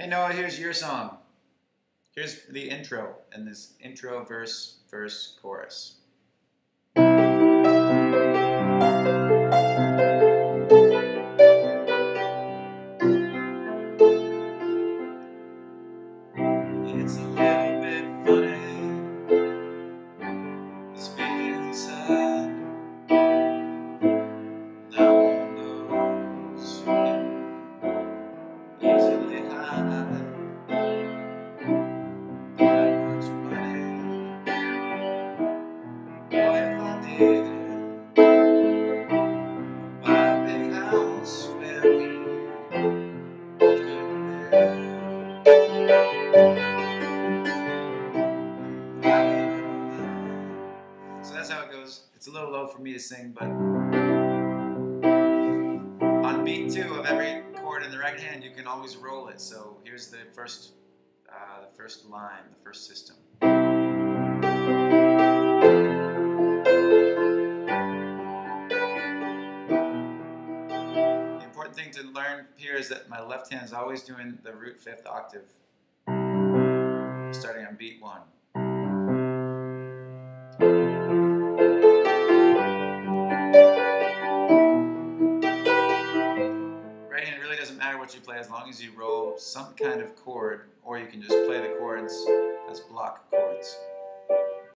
Hey Noah, here's your song. Here's the intro, and this intro, verse, verse, chorus. It's a little bit funny, this feeling inside. No one knows you can easily hide. So that's how it goes. It's a little low for me to sing, but on beat 2 of every chord in the right hand, you can always roll it. So here's the first line, the first system. The important thing to learn here is that my left hand is always doing the root fifth octave, starting on beat 1. What you play, as long as you roll some kind of chord, or you can just play the chords as block chords.